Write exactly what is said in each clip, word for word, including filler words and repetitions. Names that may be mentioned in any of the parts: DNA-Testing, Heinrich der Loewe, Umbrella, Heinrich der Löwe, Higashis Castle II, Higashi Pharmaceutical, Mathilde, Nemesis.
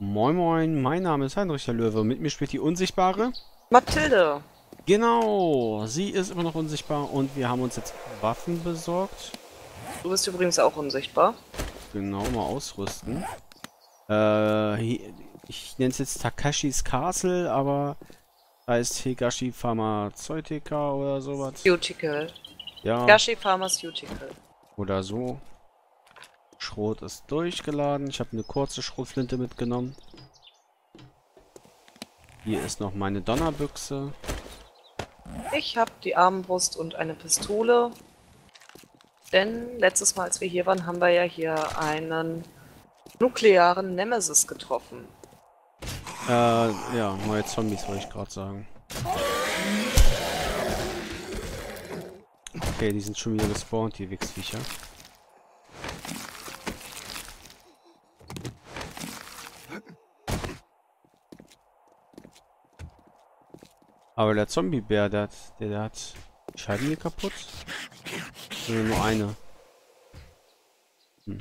Moin Moin, mein Name ist Heinrich der Löwe. Mit mir spielt die unsichtbare Mathilde. Genau, sie ist immer noch unsichtbar und wir haben uns jetzt Waffen besorgt. Du bist übrigens auch unsichtbar. Genau, mal ausrüsten. Äh, ich nenne es jetzt Higashis Castle, aber heißt Higashi Pharmaceutical oder sowas. Pharmaceutical. Ja. Higashi Pharmaceutical. Oder so. Schrot ist durchgeladen. Ich habe eine kurze Schrotflinte mitgenommen. Hier ist noch meine Donnerbüchse. Ich habe die Armbrust und eine Pistole. Denn letztes Mal, als wir hier waren, haben wir ja hier einen nuklearen Nemesis getroffen. Äh, ja, neue Zombies wollte ich gerade sagen. Okay, die sind schon wieder gespawnt, die Wichsviecher. Aber der Zombie-Bär, der, der, der hat Scheiben hier kaputt. Oder nur eine. Hm.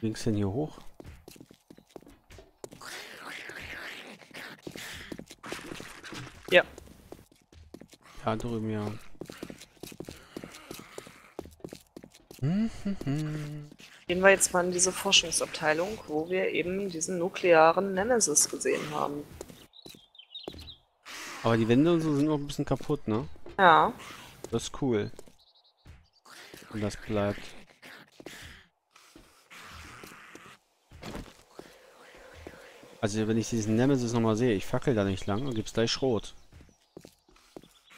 Wie ging's denn hier hoch? Ja. Da drüben, ja. Gehen wir jetzt mal in diese Forschungsabteilung, wo wir eben diesen nuklearen Nemesis gesehen haben. Aber die Wände und so sind noch ein bisschen kaputt, ne? Ja. Das ist cool. Und das bleibt. Also wenn ich diesen Nemesis nochmal sehe, ich fackel da nicht lang und gibt's gleich Schrot.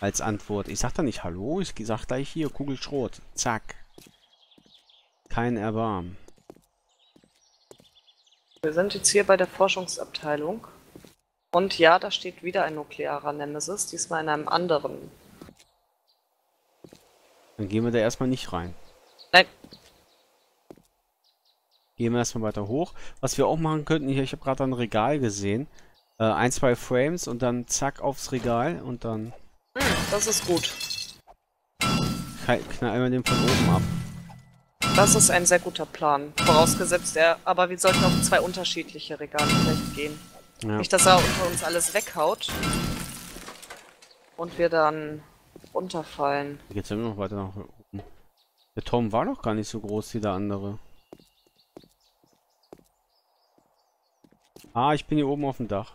Als Antwort. Ich sag da nicht Hallo, ich sag gleich hier, Kugel Schrot. Zack. Kein Erbarmen. Wir sind jetzt hier bei der Forschungsabteilung. Und ja, da steht wieder ein nuklearer Nemesis, diesmal in einem anderen. Dann gehen wir da erstmal nicht rein. Nein. Gehen wir erstmal weiter hoch. Was wir auch machen könnten, hier, ich habe gerade ein Regal gesehen. Äh, ein, zwei Frames und dann zack aufs Regal und dann... Hm, das ist gut. Knall immer den von oben ab. Das ist ein sehr guter Plan. Vorausgesetzt, er, aber wir sollten auf zwei unterschiedliche Regale vielleicht gehen. Ja. Nicht, dass er unter uns alles weghaut und wir dann runterfallen. Geht's ja immer noch weiter nach oben. Der Turm war doch gar nicht so groß wie der andere. Ah, ich bin hier oben auf dem Dach.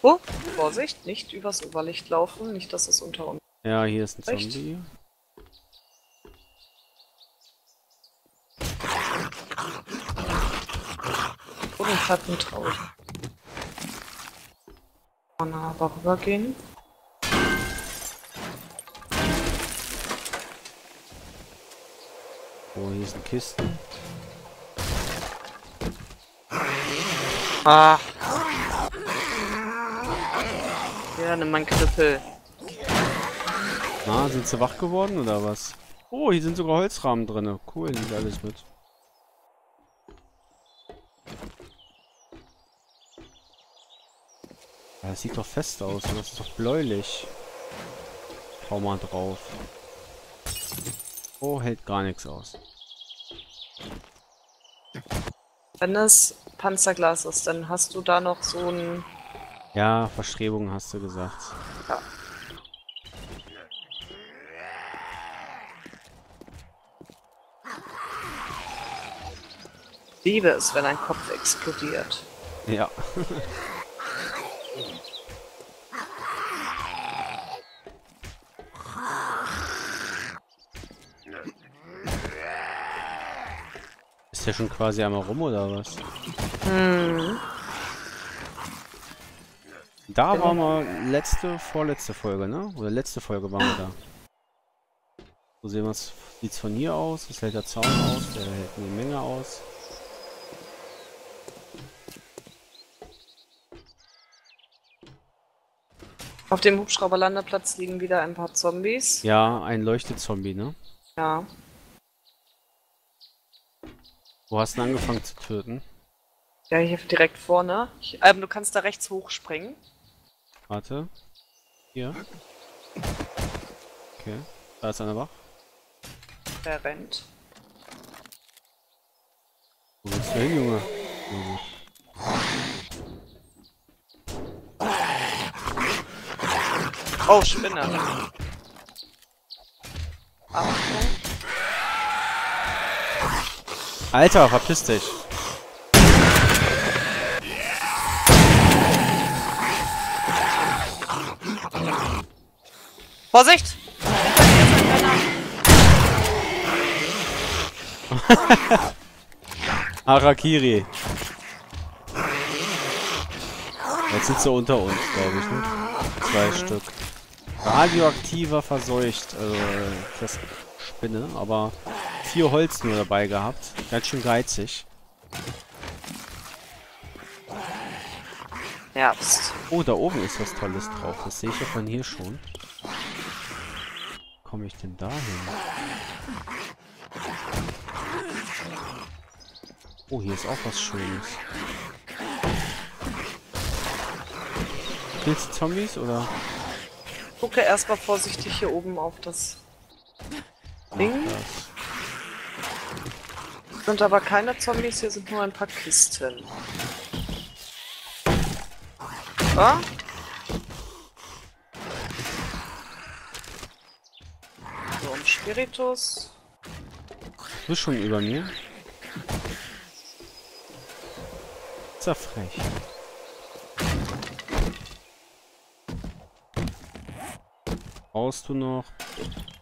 Oh, Vorsicht, nicht übers Oberlicht laufen, nicht, dass es unter uns... Ja, hier ist ein Zombie. Oh, das hat mich traurig. Kann man aber rübergehen. Oh, hier sind Kisten. Ah. Ja, nimm mal einen Knüppel. Na, sind sie wach geworden oder was? Oh, hier sind sogar Holzrahmen drin. Cool, nimmt alles mit. Das sieht doch fest aus, das ist doch bläulich. Hau mal drauf. Oh, hält gar nichts aus. Wenn das Panzerglas ist, dann hast du da noch so ein... Ja, Verstrebungen hast du gesagt. Ja. Liebe es, wenn ein Kopf explodiert. Ja. Ist der schon quasi einmal rum oder was? Hm. Da genau. Waren wir letzte, vorletzte Folge, ne? Oder letzte Folge waren wir da. So sehen wir es. Sieht es von hier aus? Das hält der Zaun aus? Der hält eine Menge aus. Auf dem Hubschrauberlandeplatz liegen wieder ein paar Zombies. Ja, ein Leuchtezombie, ne? Ja. Wo hast du denn angefangen zu töten? Ja, hier direkt vorne. Ich, ähm, du kannst da rechts hochspringen. Warte. Hier. Okay. Da ist einer wach. Der rennt. Wo bist du hin, Junge? Mhm. Oh, Spinne. Achtung. Alter, verpiss dich. Vorsicht! Harakiri. Jetzt sind sie unter uns, glaube ich, ne? Zwei Stück. Radioaktiver verseucht, also das Spinne, aber vier Holz nur dabei gehabt. Ganz schön geizig. Ja. Oh, da oben ist was Tolles drauf. Das sehe ich ja von hier schon. Wie komme ich denn da hin? Oh, hier ist auch was Schönes. Willst du Zombies oder? Ich gucke erstmal vorsichtig hier oben auf das Ding. Das sind aber keine Zombies, hier sind nur ein paar Kisten. Ah? So, und Spiritus. Du bist schon über mir. Ist ja frech. Brauchst du noch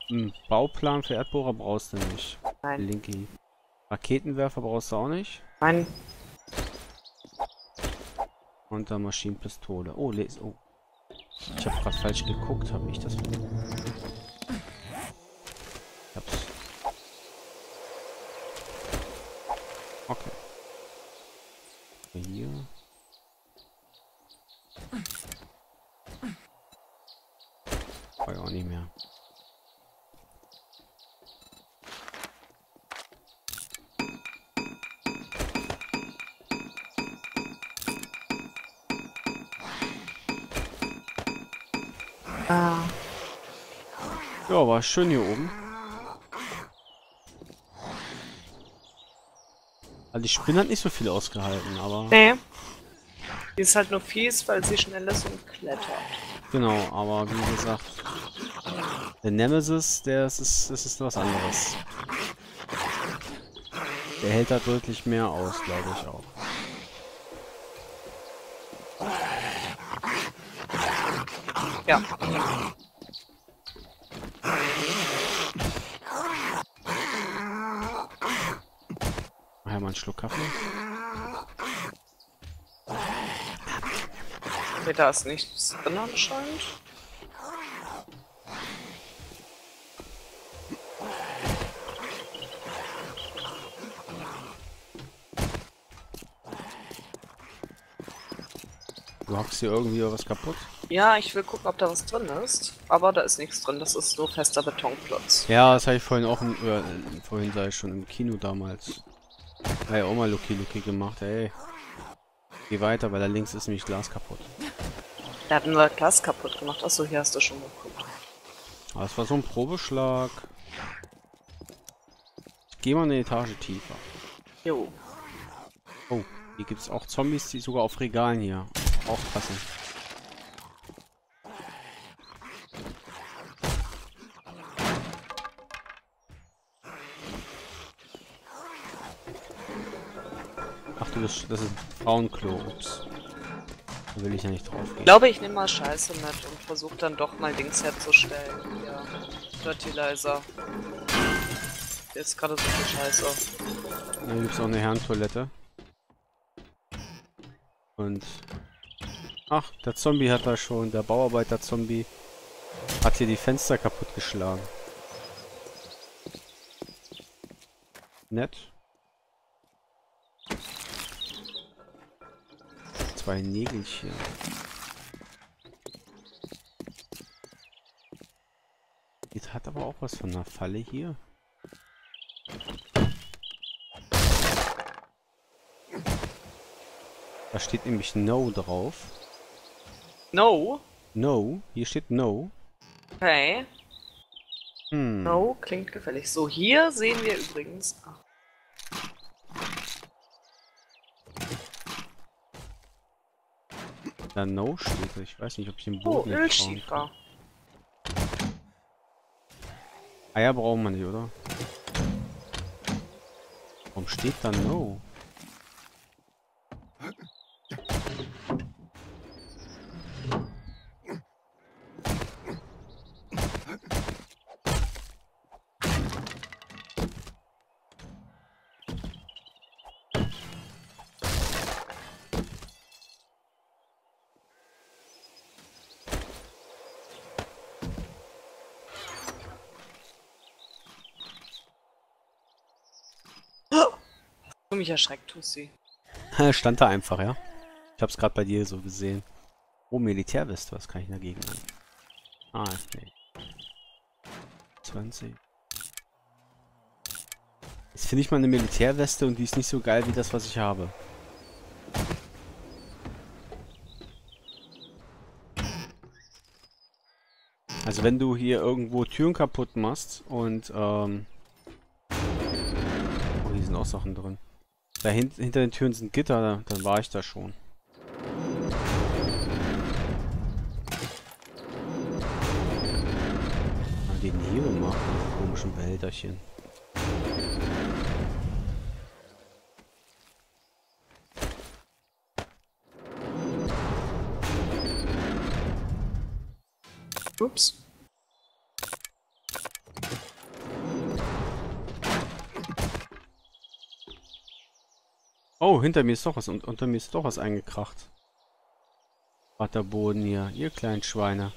einen Bauplan für Erdbohrer? Brauchst du nicht. Nein. Linky. Raketenwerfer brauchst du auch nicht. Nein. Und dann Maschinenpistole. Oh, les. Oh. Ich habe gerade falsch geguckt, habe ich das. Ich hab's. Okay. Hier. War auch nicht mehr. Ah. Ja, war schön hier oben. Also die Spinne hat nicht so viel ausgehalten, aber... Nee. Die ist halt nur fies, weil sie schnell ist und klettert. Genau, aber wie gesagt... Der Nemesis, der das ist, das ist was anderes. Der hält da deutlich mehr aus, glaube ich auch. Ja. Mach mal einen Schluck Kaffee. Okay, da ist nichts drin anscheinend. Du hackst hier irgendwie was kaputt? Ja, ich will gucken, ob da was drin ist. Aber da ist nichts drin, das ist nur fester Betonplatz. Ja, das habe ich vorhin auch im, äh, vorhin sah ich schon im Kino damals. Hey, auch mal Lucky Lucky gemacht, ey. Geh weiter, weil da links ist nämlich Glas kaputt. Der hat nur Glas kaputt gemacht. Achso, hier hast du schon geguckt. Ah, das war so ein Probeschlag. Ich geh mal eine Etage tiefer. Jo. Oh, hier gibt es auch Zombies, die sogar auf Regalen hier aufpassen. Das ist ein Frauenklo, ups. Da will ich ja nicht drauf gehen. Ich glaube, ich nehme mal Scheiße mit und versuche dann doch mal Dings herzustellen. Ja, Fertilizer. Hier ist gerade so viel Scheiße. Da gibt es auch eine Herrentoilette. Und... Ach, der Zombie hat da schon, der Bauarbeiter-Zombie hat hier die Fenster kaputt geschlagen. Nett. Zwei Nägelchen. hat aber auch was von einer Falle hier. Da steht nämlich No drauf. No? No. Hier steht No. Okay. Hm. No klingt gefällig. So, hier sehen wir übrigens... Ach. Da No steht. Ich weiß nicht, ob ich den Boden... Oh, Ölschiefer. Eier brauchen wir nicht, oder? Warum steht da No? Mich erschreckt, Tussi. Stand da einfach, ja. Ich hab's gerade bei dir so gesehen. Oh, Militärweste, was kann ich dagegen machen? Ah, okay. zwanzig. Jetzt finde ich mal eine Militärweste und die ist nicht so geil wie das, was ich habe. Also wenn du hier irgendwo Türen kaputt machst und, ähm... oh, hier sind auch Sachen drin. Da hint- hinter den Türen sind Gitter, da, dann war ich da schon. Was haben die denn hier gemacht, diese komischen Behälterchen? Ups. Oh, hinter mir ist doch was und unter mir ist doch was eingekracht. Waterboden hier, ihr kleinen Schweine.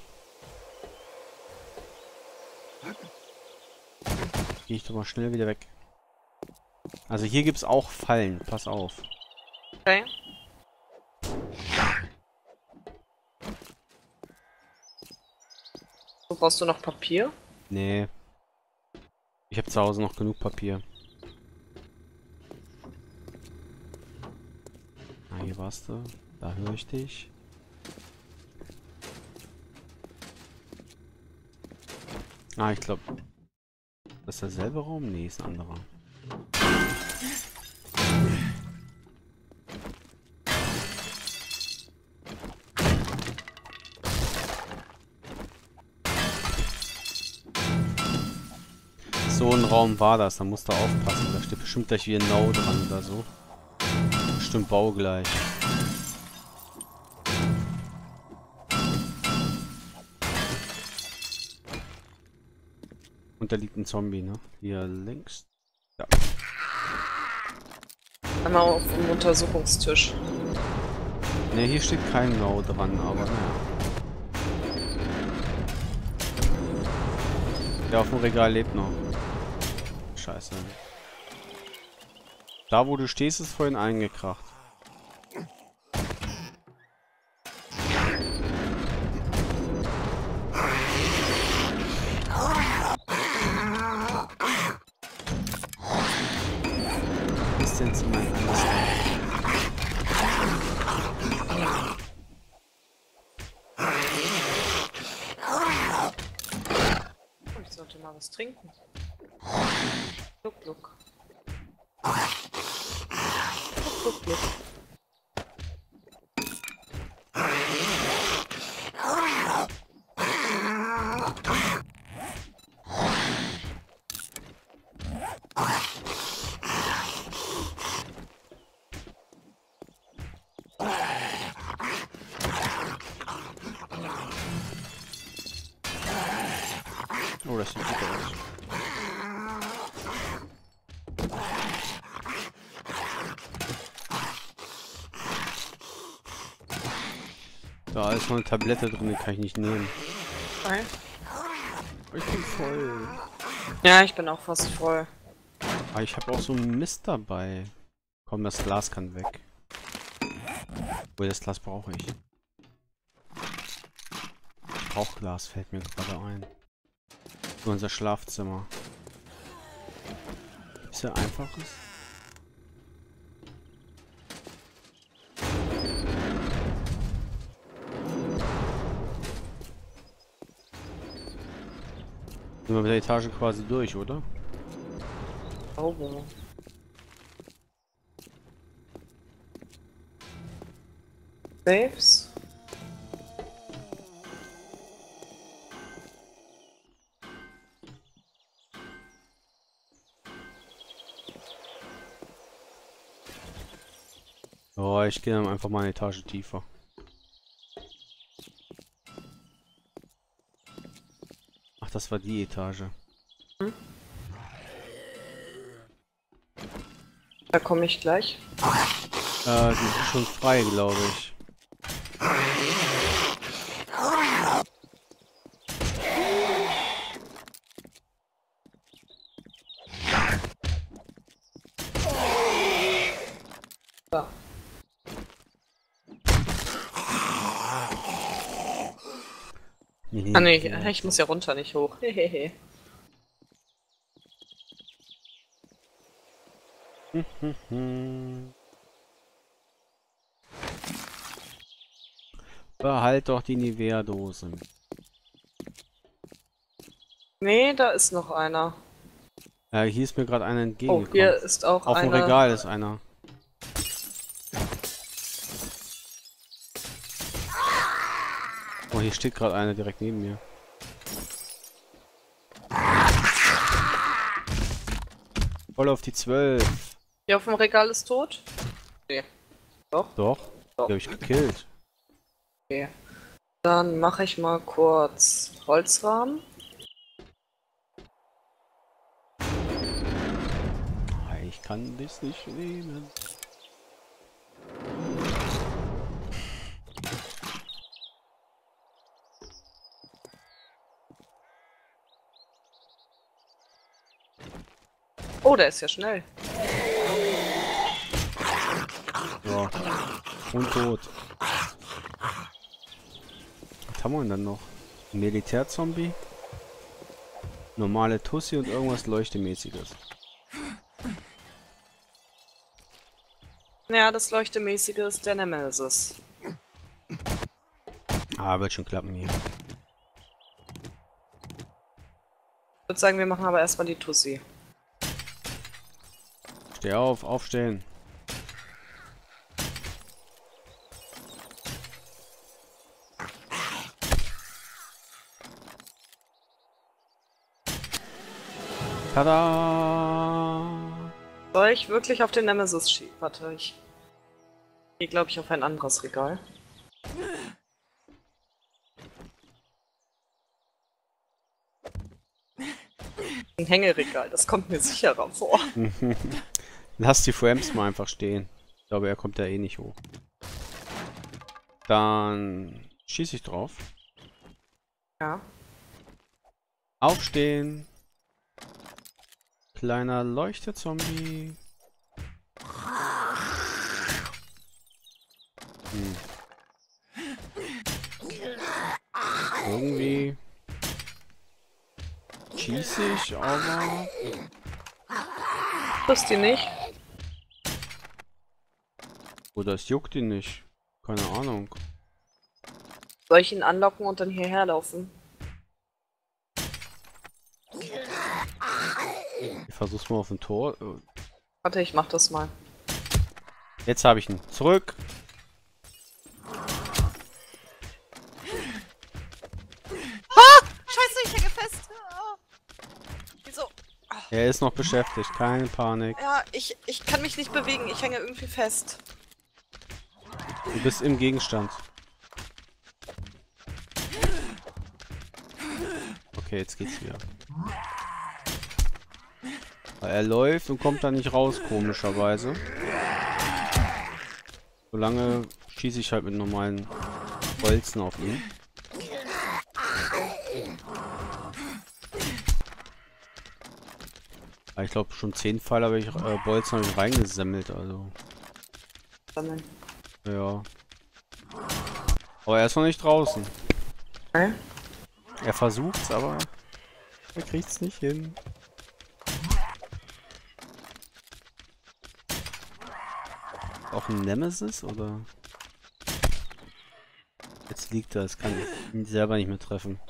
Gehe ich doch mal schnell wieder weg. Also hier gibt's auch Fallen, pass auf. Okay. So, brauchst du noch Papier? Nee. Ich habe zu Hause noch genug Papier. Hier warst du, da höre ich dich. Ah, ich glaube, das ist derselbe Raum? Nee, ist ein anderer. So ein Raum war das, da musst du aufpassen. Da steht bestimmt gleich wieder No dran oder so. Bestimmt baugleich. Und da liegt ein Zombie, ne? Hier links. Ja. Einmal auf dem Untersuchungstisch. Ne, hier steht kein No dran, aber naja. Der auf dem Regal lebt noch. Scheiße. Da, wo du stehst, ist vorhin eingekracht. Was ist denn zu meinem Anlass? Ich sollte mal was trinken. Look, look. Oh, das sieht gut aus. Da ist noch eine Tablette drin, die kann ich nicht nehmen. Nein. Ich bin voll. Ja, ich bin auch fast voll. Aber ich habe auch so einen Mist dabei. Komm, das Glas kann weg. Obwohl, das Glas brauche ich. Ich brauche Glas, fällt mir gerade ein. Unser Schlafzimmer. Ist ja einfaches. Sind wir mit der Etage quasi durch, oder? Sauber. Saves? Oh, ich gehe dann einfach mal eine Etage tiefer. Ach, das war die Etage. Hm? Da komme ich gleich. Äh, die ist schon frei, glaube ich. Ah ne, ich, ich muss ja runter, nicht hoch. Hehehe. Behalt doch die Nivea-Dose. Nee, da ist noch einer. Ja, hier ist mir gerade einer entgegengekommen. Oh, hier ist auch einer. Auf dem Regal ist einer. Oh, hier steht gerade einer direkt neben mir. Voll auf die zwölf. Hier auf dem Regal ist tot? Nee. Doch? Doch. Doch. Die hab ich gekillt. Okay. Dann mache ich mal kurz Holzrahmen. Ich kann das nicht nehmen. Oh, der ist ja schnell. Ja. Und tot. Was haben wir denn dann noch? Militärzombie? Normale Tussi und irgendwas Leuchtemäßiges. Ja, das Leuchtemäßige ist der Nemesis. Ah, wird schon klappen hier. Ich würde sagen, wir machen aber erstmal die Tussi. Steh auf, aufstehen. Tada! Soll ich wirklich auf den Nemesis schieben? Warte, ich gehe, glaube ich, auf ein anderes Regal. Ein Hängeregal, das kommt mir sicherer vor. Lass die Frames mal einfach stehen. Ich glaube, er kommt ja eh nicht hoch. Dann schieße ich drauf. Ja. Aufstehen. Kleiner Leuchtezombie. Hm. Irgendwie schieße ich, aber das ihn nicht. Oder es juckt ihn nicht. Keine Ahnung. Soll ich ihn anlocken und dann hierher laufen? Ich versuch's mal auf dem Tor. Warte, ich mach das mal. Jetzt habe ich ihn. Zurück! Ah! Scheiße, ich hänge fest! Oh. Wieso? Oh. Er ist noch beschäftigt, keine Panik. Ja, ich, ich kann mich nicht bewegen, ich hänge irgendwie fest. Du bist im Gegenstand. Okay, jetzt geht's wieder. Er läuft und kommt da nicht raus, komischerweise. Solange schieße ich halt mit normalen Bolzen auf ihn. Aber ich glaube, schon zehn Pfeile habe ich, äh, Bolzen habe ich reingesammelt, also. Sammeln. Ja. Aber er ist noch nicht draußen. Hä? Er versucht's, aber Er kriegt's nicht hin. Auch ein Nemesis, oder? Jetzt liegt er, es kann ihn selber nicht mehr treffen.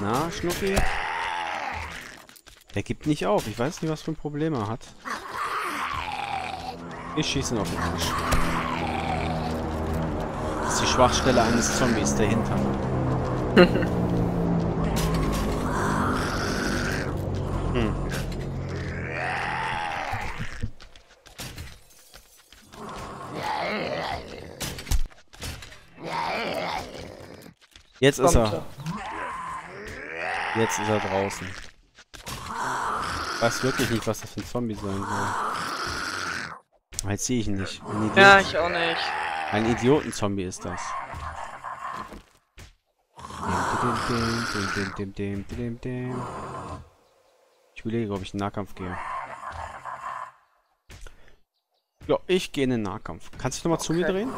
Na, Schnucki? Der gibt nicht auf. Ich weiß nicht, was für ein Problem er hat. Ich schieße ihn auf den Tisch. Das ist die Schwachstelle eines Zombies, der hinter mir. Hm. Jetzt ist er. Jetzt ist er draußen. Ich weiß wirklich nicht, was das für ein Zombie sein soll. Jetzt sehe ich ihn nicht. Ja, ich auch nicht. Ein Idioten-Zombie ist das. Ich überlege, ob ich in den Nahkampf gehe. Ja, ich gehe in den Nahkampf. Kannst du dich nochmal okay. zu mir drehen?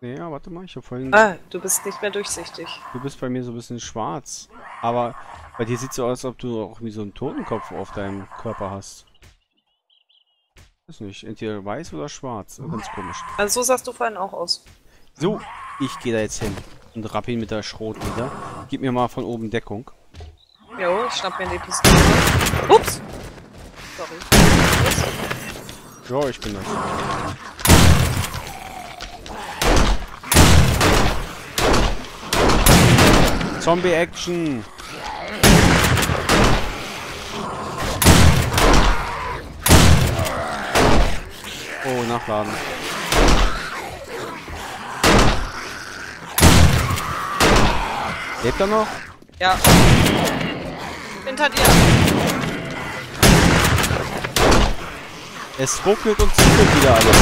Nee, ja, warte mal, ich habe vorhin... Ah, du bist nicht mehr durchsichtig. Du bist bei mir so ein bisschen schwarz. Aber... Bei dir sieht so aus, als ob du auch wie so einen Totenkopf auf deinem Körper hast. Weiß nicht, entweder weiß oder schwarz. Ganz komisch. Also so sahst du vorhin auch aus. So, ich gehe da jetzt hin und rapp ihn mit der Schrot wieder. Gib mir mal von oben Deckung. Jo, ich schnapp mir die Pistole. Ups! Sorry. Jo, ich bin das. Zombie-Action! Oh, nachladen. Lebt er noch? Ja. Hinter dir. Es ruckelt und zickelt wieder alles.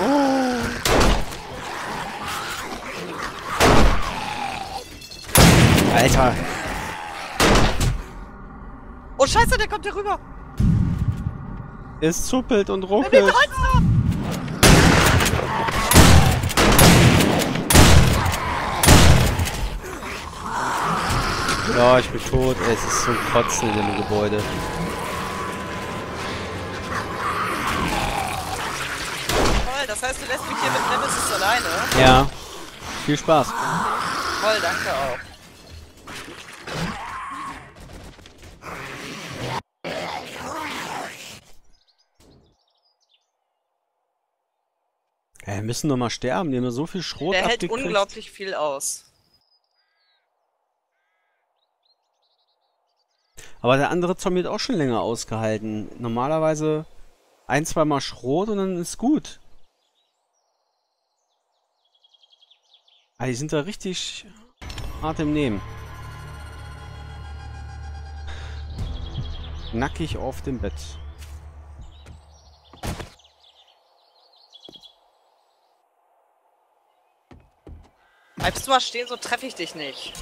Oh. Alter. Oh, Scheiße, der kommt hier rüber. Es zuppelt und ruckelt. Ja, ich bin tot. Es ist so kotzen in dem Gebäude. Toll, das heißt, du lässt mich hier mit Nemesis alleine? Ja. Viel Spaß. Toll, danke auch. Wir müssen doch mal sterben, die haben ja so viel Schrot abgekriegt. Der hält abgekriegt. Unglaublich viel aus. Aber der andere Zombie hat auch schon länger ausgehalten. Normalerweise ein, zweimal Schrot und dann ist gut. Aber die sind da richtig hart im Nehmen. Nackig auf dem Bett. Bleibst du mal stehen, so treffe ich dich nicht.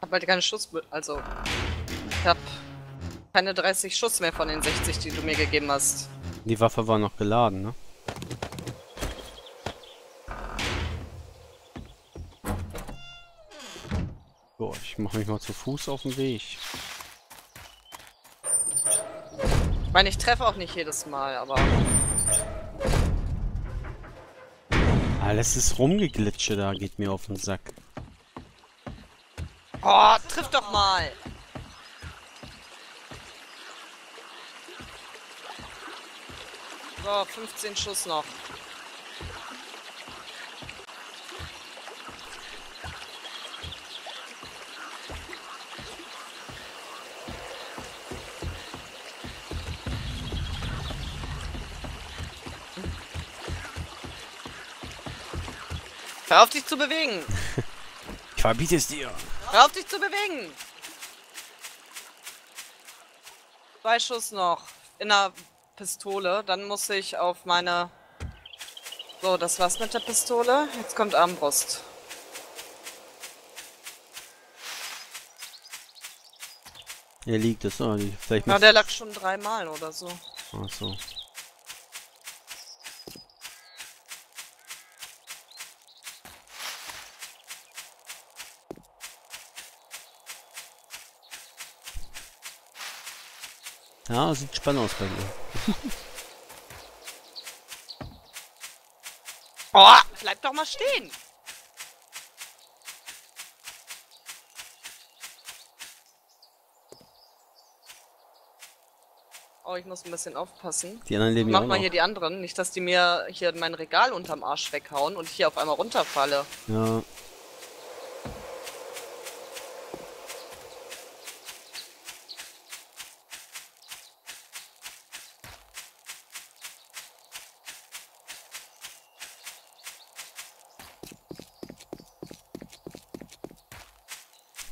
Ich hab halt keine Schuss, also ich hab keine dreißig Schuss mehr von den sechzig, die du mir gegeben hast. Die Waffe war noch geladen, ne? So, ich mach mich mal zu Fuß auf den Weg. Ich meine, ich treffe auch nicht jedes Mal, aber... Alles ist rumgeglitsche da, geht mir auf den Sack. Oh, triff doch mal! So, fünfzehn Schuss noch. Hör auf dich zu bewegen! Ich verbiete es dir! Hör auf dich zu bewegen! Zwei Schuss noch in der Pistole, dann muss ich auf meine... So, das war's mit der Pistole. Jetzt kommt Armbrust. Hier liegt es noch nicht. Vielleicht Na, der lag schon dreimal oder so. Ach so. Ja, sieht spannend aus bei mir. Oh, bleib doch mal stehen! Oh, ich muss ein bisschen aufpassen. Die anderen leben ja auch noch. Mach mal hier die anderen, nicht dass die mir hier mein Regal unterm Arsch weghauen und ich hier auf einmal runterfalle. Ja.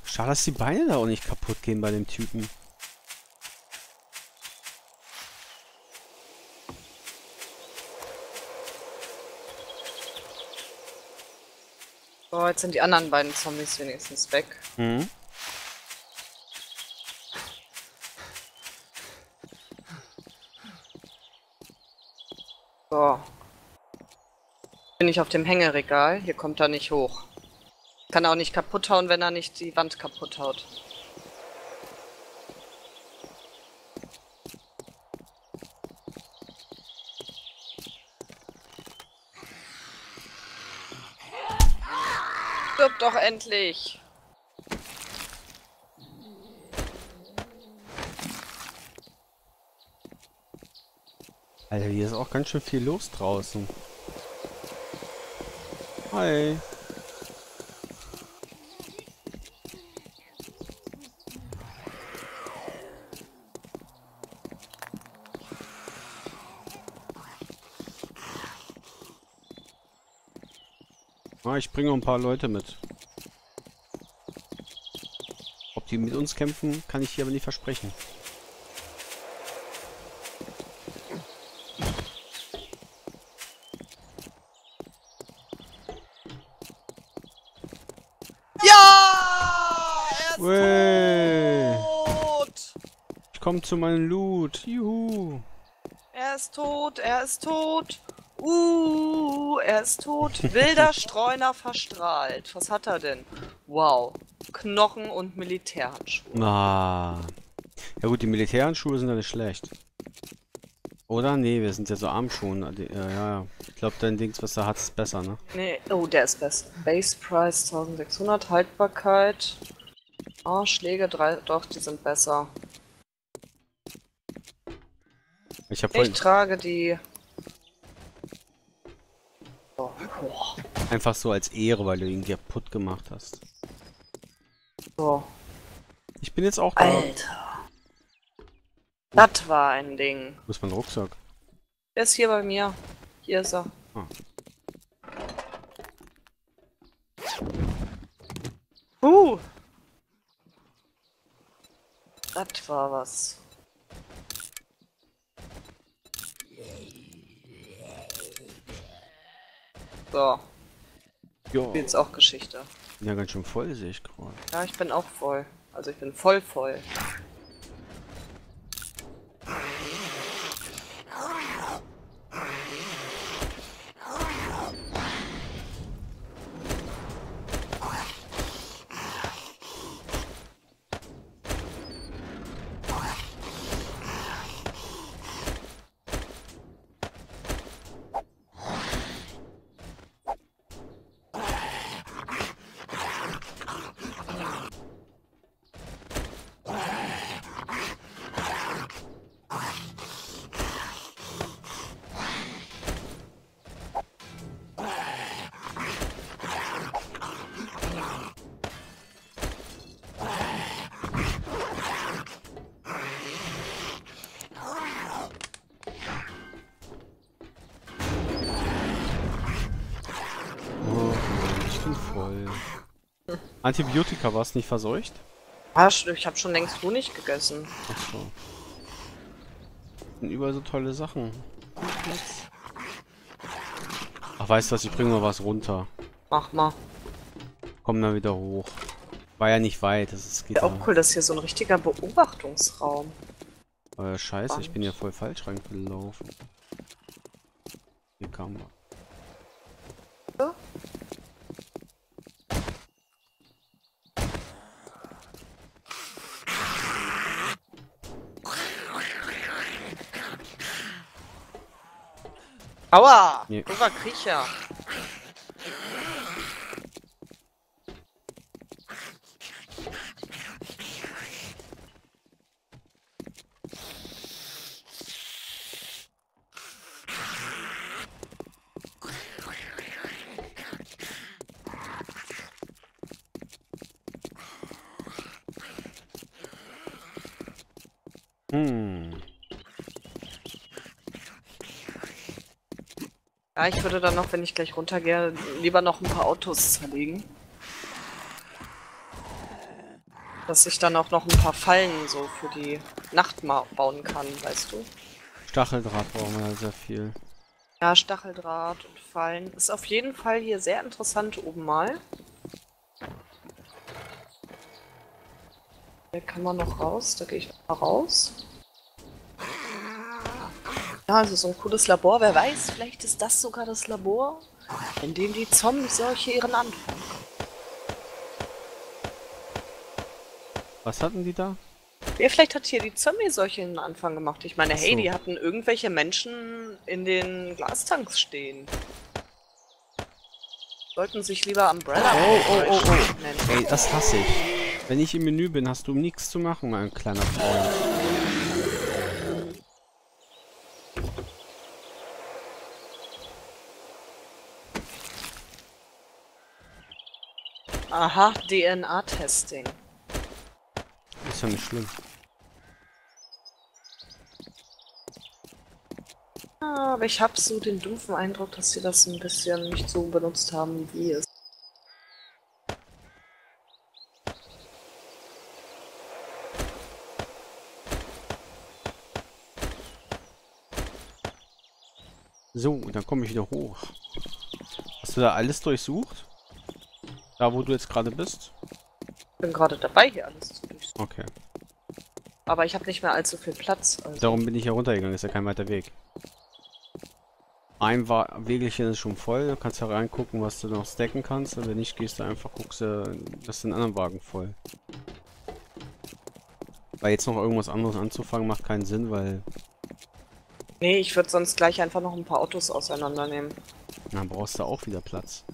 Schade, dass die Beine da auch nicht kaputt gehen bei dem Typen. So, jetzt sind die anderen beiden Zombies wenigstens weg. Mhm. So. Bin ich auf dem Hängeregal. Hier kommt er nicht hoch. Kann auch nicht kaputt hauen, wenn er nicht die Wand kaputt haut. Stirb doch endlich! Alter, hier ist auch ganz schön viel los draußen. Hi! Ich bringe ein paar Leute mit. Ob die mit uns kämpfen, kann ich hier aber nicht versprechen. Ja! Er ist tot! Ich komme zu meinem Loot. Juhu! Er ist tot, er ist tot! Uh, er ist tot. Wilder Streuner verstrahlt. Was hat er denn? Wow. Knochen und Militärhandschuhe. Na. Ah. Ja gut, die Militärhandschuhe sind ja nicht schlecht. Oder? Nee, wir sind ja so Armschuhen. Ja, ja. Ich glaube, dein Dings, was er hat, ist besser, ne? Nee. Oh, der ist besser. Base Price sechzehnhundert, Haltbarkeit. Oh, Schläge drei. Doch, die sind besser. Ich, hab ich trage die... Einfach so als Ehre, weil du ihn kaputt gemacht hast. So. Ich bin jetzt auch da. Alter. Das war ein Ding. Wo ist mein Rucksack? Der ist hier bei mir. Hier ist er. Ah. Uh. Das war was. So. Jo. Jetzt auch Geschichte. Ja, ganz schön voll sehe ich gerade. Ja, ich bin auch voll. Also ich bin voll voll. Antibiotika, war es nicht verseucht? Ah, ich habe schon längst Honig gegessen. Ach so. Sind überall so tolle Sachen. Ach, weißt du was, ich bringe mal was runter. Mach mal. Komm dann wieder hoch. War ja nicht weit, das ist geht ja auch cool, das ist hier so ein richtiger Beobachtungsraum. Äh, scheiße, Band. Ich bin ja voll falsch reingelaufen. Hier kam er. Aua! Nee. Über Kriecher! Ja, ich würde dann noch, wenn ich gleich runtergehe, lieber noch ein paar Autos zerlegen. Dass ich dann auch noch ein paar Fallen so für die Nacht mal bauen kann, weißt du? Stacheldraht brauchen wir ja sehr viel. Ja, Stacheldraht und Fallen. Ist auf jeden Fall hier sehr interessant oben mal. Hier kann man noch raus, da gehe ich mal raus. Ja, also so ein cooles Labor, wer weiß, vielleicht ist das sogar das Labor, in dem die Zombie-Seuche ihren Anfang. Was hatten die da? Ja, vielleicht hat hier die Zombie-Seuche ihren Anfang gemacht. Ich meine, hey, die hatten irgendwelche Menschen in den Glastanks stehen. Sollten sich lieber Umbrella... Oh, oh, oh, oh. Ey, das hasse ich. Wenn ich im Menü bin, hast du nichts zu machen, mein kleiner Freund. Aha, D N A-Testing. Ist ja nicht schlimm. Ah, aber ich habe so den dumpfen Eindruck, dass sie das ein bisschen nicht so benutzt haben, wie es. So, dann komme ich wieder hoch. Hast du da alles durchsucht? Da, wo du jetzt gerade bist? Ich bin gerade dabei, hier alles zu durchsuchen. Okay. Aber ich habe nicht mehr allzu viel Platz. Also. Darum bin ich hier runtergegangen, ist ja kein weiter Weg. Ein Wegelchen ist schon voll, du kannst ja reingucken, was du noch stacken kannst. Und wenn nicht, gehst du einfach, guckst du, dass den anderen Wagen voll. Weil jetzt noch irgendwas anderes anzufangen, macht keinen Sinn, weil... Nee, ich würde sonst gleich einfach noch ein paar Autos auseinandernehmen. Dann brauchst du auch wieder Platz.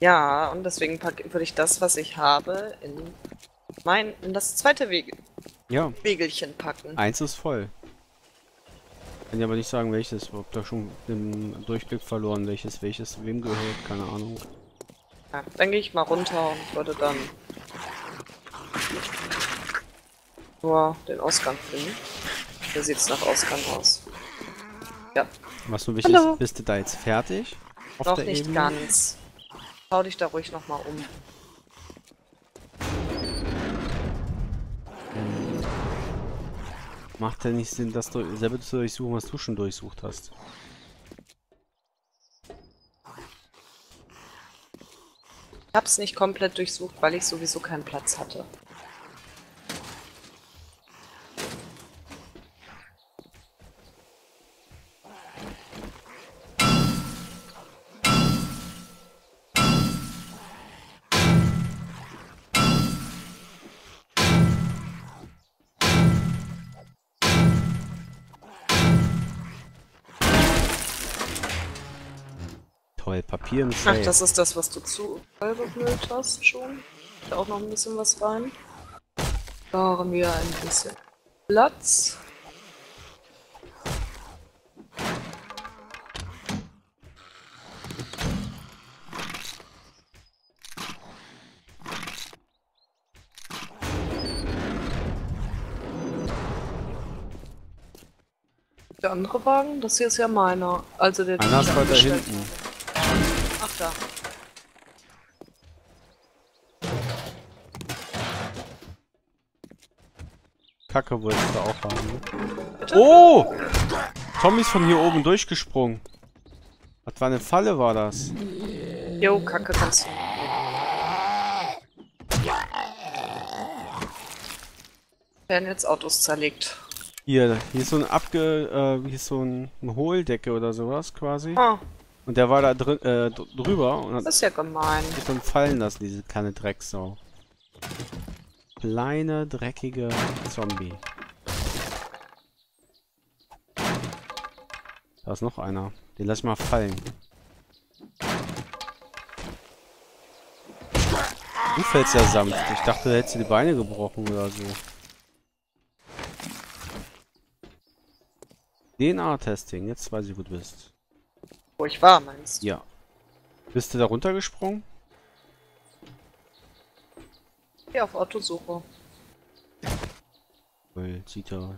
Ja, und deswegen würde ich das, was ich habe, in mein in das zweite Wege ja. Wegelchen packen. Eins ist voll. Kann ich aber nicht sagen, welches. Ich habe da schon im Durchblick verloren, welches welches wem gehört, keine Ahnung. Ja, dann gehe ich mal runter und würde dann nur den Ausgang finden. Hier sieht es nach Ausgang aus. Ja. Was nur wichtig Hallo. Ist, bist du da jetzt fertig? Auf Noch der nicht Ebene? Ganz. Schau dich da ruhig nochmal um. Macht ja nicht Sinn, das du selber zu durchsuchen, was du schon durchsucht hast. Ich hab's nicht komplett durchsucht, weil ich sowieso keinen Platz hatte. Papier im Safe. Ach, das ist das, was du zu voll gemüllt hast schon. Da auch noch ein bisschen was rein. Da haben wir ein bisschen Platz. Der andere Wagen, das hier ist ja meiner. Also der Einer ist weiter hinten. Da. Kacke wolltest du auch haben. Ne? Oh! Tommy ist von hier oben durchgesprungen. Was war eine Falle, war das? Jo, Kacke kannst du. Werden jetzt Autos zerlegt. Hier, hier ist so ein abge... Äh, hier ist so ein, eine Hohldecke oder sowas quasi. Oh. Und der war da drin, äh, drüber und hat... Das ist ja gemein. Hat dann fallen lassen, diese kleine Drecksau. Kleine, dreckige Zombie. Da ist noch einer. Den lass ich mal fallen. Du fällst ja sanft. Ich dachte, da hättest du die Beine gebrochen oder so. D N A-Testing, jetzt weiß ich, wo du bist. Wo ich war, meinst du? Ja. Bist du da runtergesprungen? Ja, auf Autosuche. Cool, sieht ja.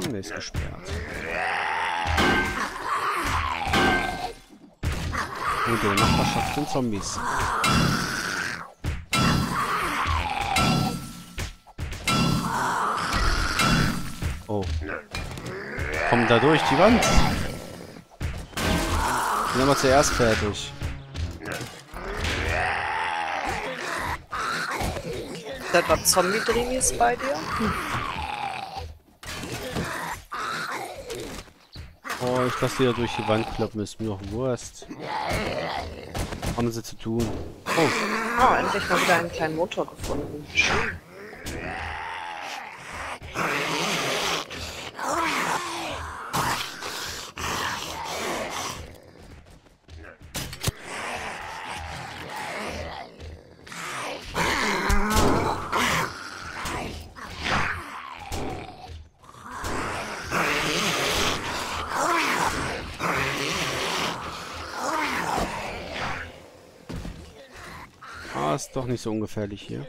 Der ist gesperrt. Und der Nachbarschaft sind Zombies. Oh. Kommen da durch die Wand. Sind wir zuerst fertig. Da war Zombie-Drinis bei dir? Hm. Oh, ich lasse die da durch die Wand klappen, ist mir doch Wurst. Haben sie zu tun. Oh. Oh, endlich mal wieder einen kleinen Motor gefunden. Ist doch nicht so ungefährlich hier.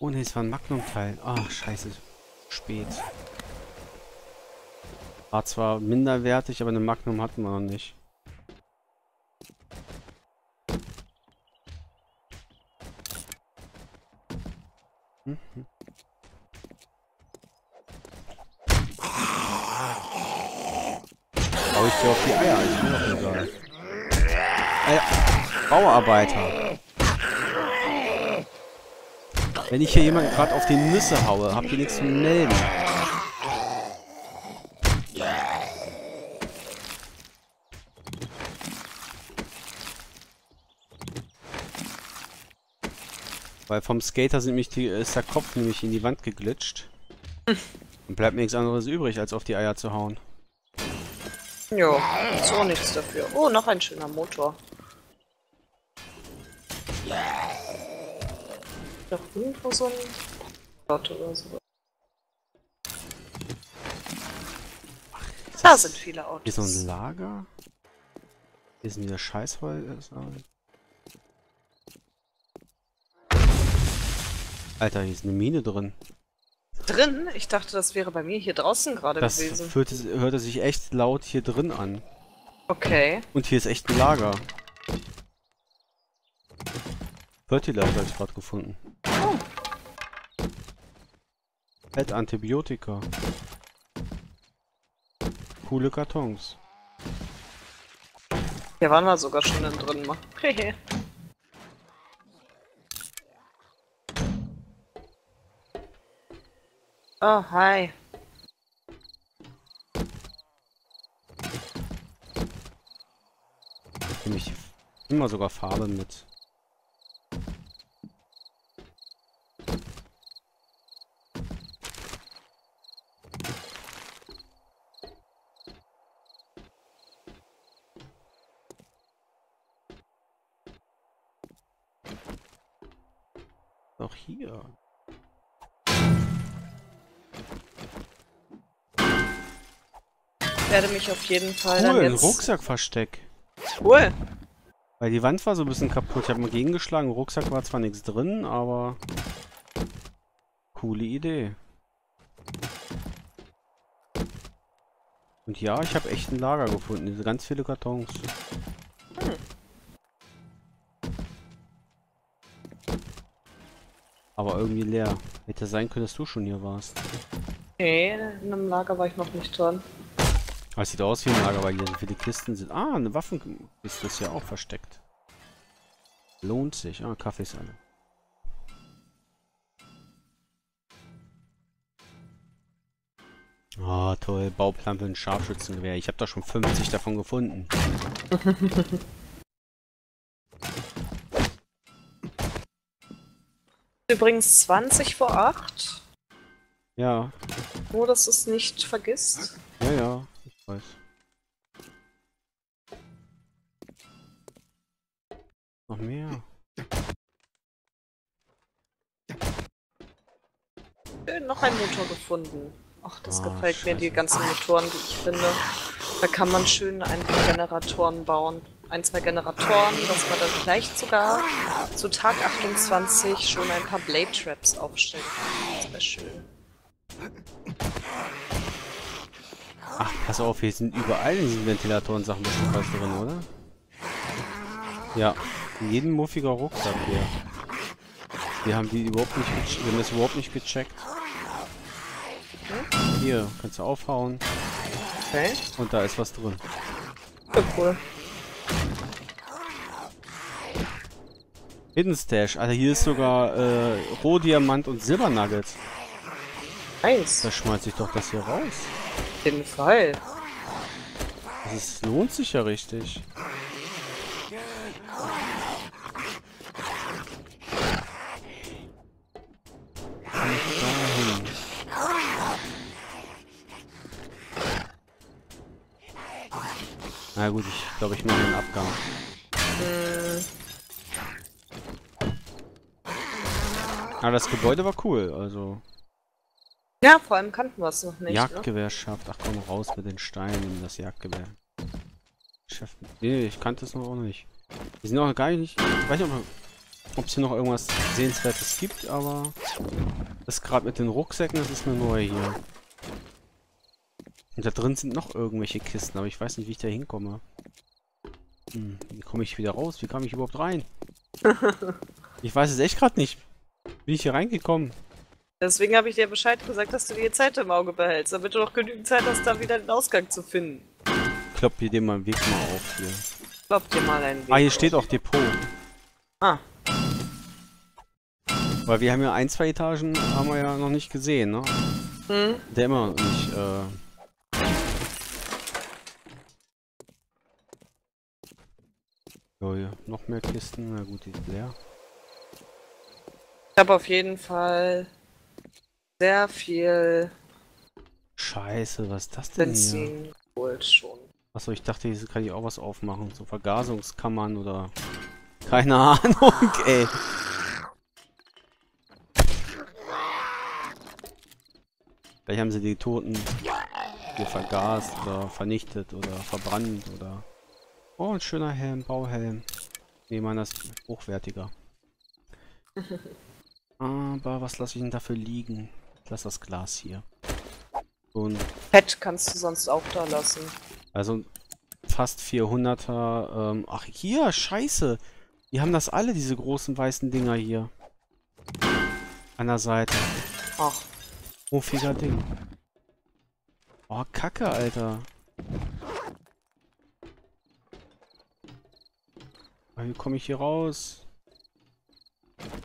Oh ne, es war ein Magnum-Teil. Ach, oh, scheiße. Spät. War zwar minderwertig, aber eine Magnum hatten wir noch nicht. Mhm. Hau ich dir auf die Eier? Ich bin doch egal. Eier. Bauarbeiter. Wenn ich hier jemanden gerade auf die Nüsse haue, habt ihr nichts zu melden. Weil vom Skater sind mich die, ist der Kopf nämlich in die Wand geglitscht. Und bleibt mir nichts anderes übrig, als auf die Eier zu hauen. Jo, ist auch nichts dafür. Oh, noch ein schöner Motor. Doch irgendwo so ein Gott oder so. Ach, da sind viele Autos. Hier ist so ein Lager. Hier sind wieder Scheißholz. Alter, hier ist eine Mine drin. Drin? Ich dachte, das wäre bei mir hier draußen gerade gewesen. Das fühlte, hörte sich echt laut hier drin an. Okay. Und hier ist echt ein Lager. Fertilager habe ich gerade gefunden. Oh. Add Antibiotika. Coole Kartons. Hier waren wir sogar schon drin, mal. Oh, hi. Nehme ich immer sogar Farben mit. Doch hier. Ich werde mich auf jeden Fall cool, dann jetzt... Cool, Rucksackversteck. Cool. Weil die Wand war so ein bisschen kaputt. Ich habe mal gegengeschlagen. Im Rucksack war zwar nichts drin, aber... Coole Idee. Und ja, ich habe echt ein Lager gefunden. Diese ganz viele Kartons. Hm. Aber irgendwie leer. Hätte sein können, dass du schon hier warst. Nee, in einem Lager war ich noch nicht dran. Aber es sieht aus wie ein Lager, weil hier so viele Kisten sind. Ah, eine Waffenkiste ist ja auch versteckt. Lohnt sich. Ah, Kaffee ist alle. Ah, toll. Bauplan für ein Scharfschützengewehr. Ich habe da schon fünfzig davon gefunden. Übrigens zwanzig vor acht. Ja. Nur, dass du es nicht vergisst. Ja, ja. Weiß. Noch mehr. Schön, noch ein Motor gefunden. Ach, das oh, gefällt Scheiße. Mir, die ganzen Motoren, die ich finde. Da kann man schön ein paar Generatoren bauen. Ein, zwei Generatoren, dass man dann vielleicht sogar zu Tag achtundzwanzig schon ein paar Blade Traps aufstellen kann. Das wäre schön. Ach, pass auf, hier sind überall in diesen Ventilatoren Sachen bestimmt was drin, oder? Ja, in jedem muffiger Rucksack hier. Wir haben die überhaupt nicht gecheckt. Wir haben das überhaupt nicht gecheckt. Okay. Hier, kannst du aufhauen. Okay. Und da ist was drin. Ja, cool. Hidden Stash. Alter, hier ist sogar äh, Rohdiamant und Silbernuggets. Nice. Da schmeiß ich doch das hier raus. Auf jeden Fall. Das lohnt sich ja richtig. Na gut, ich glaube, ich mache einen Abgang. Aber das Gebäude war cool, also... Ja, vor allem kannten wir es noch nicht. Jagdgewehrschaft. Ne? Ach komm, raus mit den Steinen, das Jagdgewehr. Chef, nee, ich kannte es noch auch nicht. Wir sind noch gar nicht... Ich weiß nicht, ob es hier noch irgendwas Sehenswertes gibt, aber... Das gerade mit den Rucksäcken, das ist eine neue hier. Und da drin sind noch irgendwelche Kisten, aber ich weiß nicht, wie ich da hinkomme. Hm, wie komme ich wieder raus? Wie kam ich überhaupt rein? Ich weiß es echt gerade nicht. Bin ich hier reingekommen? Deswegen habe ich dir Bescheid gesagt, dass du die Zeit im Auge behältst, damit du noch genügend Zeit hast, da wieder den Ausgang zu finden. Klopp dir den mal einen Weg mal auf hier. Klopp dir mal einen Weg auf. Ah, hier auf. Steht auch Depot. Ah. Weil wir haben ja ein, zwei Etagen, haben wir ja noch nicht gesehen, ne? Hm? Der immer noch nicht, äh... So, hier. Noch mehr Kisten. Na gut, die sind leer. Ich habe auf jeden Fall... Sehr viel... Scheiße, was ist das denn hier? Benzin schon. Achso, ich dachte, hier kann ich auch was aufmachen. So Vergasungskammern oder... Keine Ahnung, ey. Vielleicht haben sie die Toten hier vergast oder vernichtet oder verbrannt oder... Oh, ein schöner Helm, Bauhelm. Nee, man, das ist hochwertiger. Aber was lasse ich denn dafür liegen? Lass das Glas hier. Und Pet kannst du sonst auch da lassen. Also fast vierhunderter. Ähm, ach, hier, scheiße. Die haben das alle, diese großen weißen Dinger hier. An der Seite. Ach. profiger Ding. Oh, Kacke, Alter. Wie komme ich hier raus?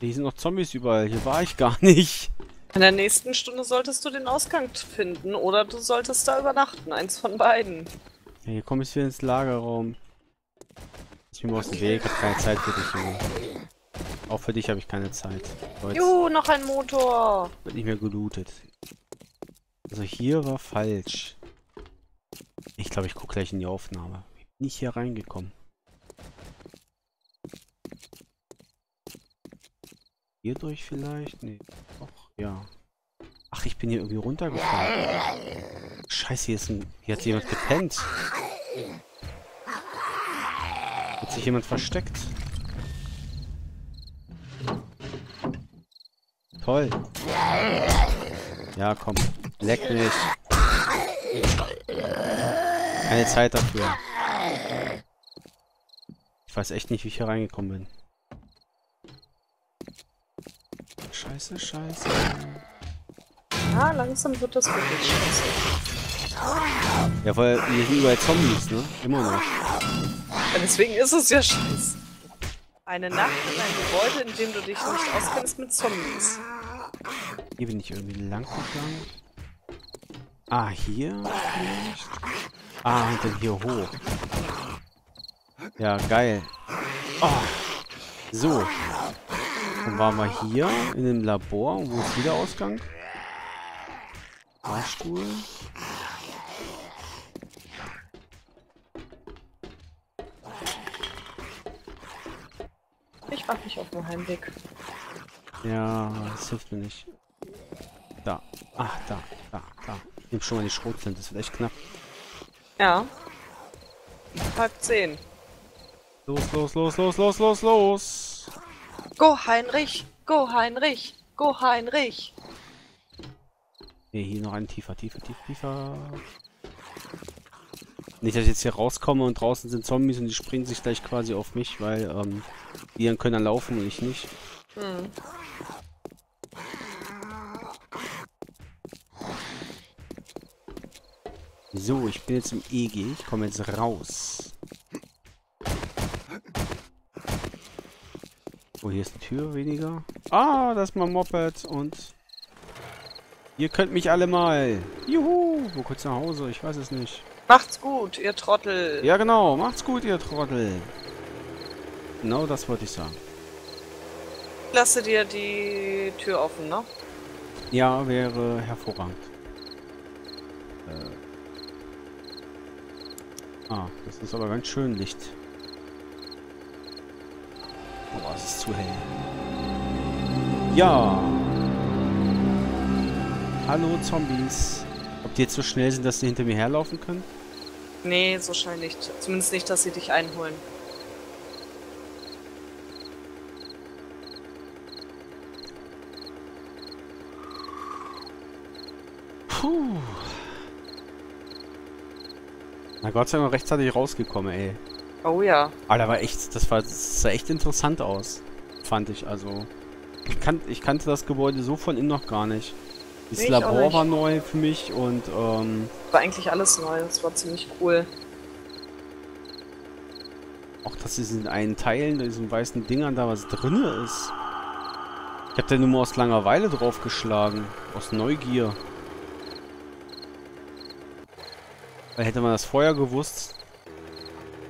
Hier sind noch Zombies überall. Hier war ich gar nicht. In der nächsten Stunde solltest du den Ausgang finden oder du solltest da übernachten. Eins von beiden. Ja, hier komme ich wieder ins Lagerraum. Ich bin aus dem Weg. Ich habe keine Zeit für dich, Junge. Auch für dich habe ich keine Zeit. Leute. Juhu, noch ein Motor. Wird nicht mehr gelootet. Also hier war falsch. Ich glaube, ich gucke gleich in die Aufnahme. Ich bin nicht hier reingekommen. Hier durch vielleicht? Nee. Ach, ja. Ach, ich bin hier irgendwie runtergefahren. Scheiße, hier ist ein... Hier hat jemand gepennt. Hat sich jemand versteckt. Toll. Ja, komm. Leck mich. Keine Zeit dafür. Ich weiß echt nicht, wie ich hier reingekommen bin. Scheiße, scheiße. Ah, langsam wird das wirklich scheiße. Ja, weil wir sind überall Zombies, ne? Immer noch. Ja, deswegen ist es ja scheiße. Eine Nacht in einem Gebäude, in dem du dich nicht auskennst mit Zombies. Hier bin ich irgendwie lang gegangen. Ah, hier? Vielleicht? Ah, und dann hier hoch. Ja, geil. Oh. So. Dann waren wir hier in dem Labor. Wo ist wieder Ausgang? Fahrstuhl. Ich mach mich auf den Heimweg. Ja, das hilft mir nicht. Da. Ach, da, da, da. Ich nehm schon mal die Schrotflinte, das wird echt knapp. Ja. Halb zehn. Los, los, los, los, los, los, los. Go Heinrich! Go Heinrich! Go Heinrich! Nee, hier noch ein tiefer, tiefer, tiefer, tiefer. Nicht, dass ich jetzt hier rauskomme und draußen sind Zombies und die springen sich gleich quasi auf mich, weil ähm, die dann können dann laufen und ich nicht. Hm. So, ich bin jetzt im E G, ich komme jetzt raus. Oh, hier ist eine Tür weniger. Ah, das ist mein Moped und... Ihr könnt mich alle mal. Juhu, wo kurz nach Hause? Ich weiß es nicht. Macht's gut, ihr Trottel. Ja, genau. Macht's gut, ihr Trottel. Genau das wollte ich sagen. Ich lasse dir die Tür offen, ne? Ja, wäre hervorragend. Äh. Ah, das ist aber ganz schön Licht. Boah, es ist zu hell. Ja. Hallo, Zombies. Ob die jetzt so schnell sind, dass sie hinter mir herlaufen können? Nee, so schnell nicht. Zumindest nicht, dass sie dich einholen. Puh. Na Gott sei Dank rechtzeitig rausgekommen, ey. Oh ja. Aber da war echt, das war, das sah echt interessant aus, fand ich. Also, ich, kan ich kannte das Gebäude so von innen noch gar nicht. Das nee, Labor war neu für mich und ähm, war eigentlich alles neu. Das war ziemlich cool. Auch dass diesen einen Teilen, diesen weißen Dingern da was drinne ist. Ich habe da nur mal aus Langeweile draufgeschlagen, aus Neugier. Weil hätte man das vorher gewusst.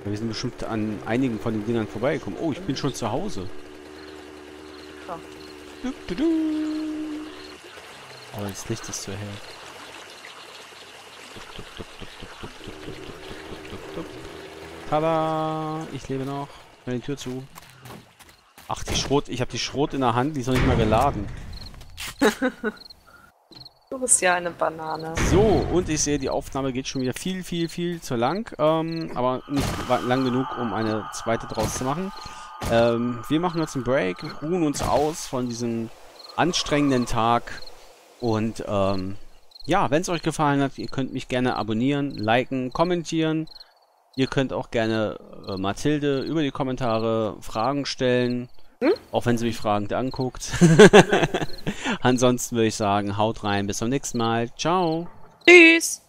Wir sind bestimmt an einigen von den Dingern vorbeigekommen. Oh, ich bin schon zu Hause. Ja. Du, du, du. Aber das Licht ist zu hell. Tada! Ich lebe noch. Mach die Tür zu. Ach, die Schrot. Ich habe die Schrot in der Hand. Die ist noch nicht mal geladen. Du bist ja eine Banane. So, und ich sehe, die Aufnahme geht schon wieder viel, viel, viel zu lang. Ähm, aber nicht lang genug, um eine zweite draus zu machen. Ähm, wir machen jetzt einen Break, ruhen uns aus von diesem anstrengenden Tag. Und ähm, ja, wenn es euch gefallen hat, ihr könnt mich gerne abonnieren, liken, kommentieren. Ihr könnt auch gerne äh, Mathilde über die Kommentare Fragen stellen. Hm? Auch wenn sie mich fragend anguckt. Ansonsten würde ich sagen, haut rein, bis zum nächsten Mal. Ciao. Tschüss.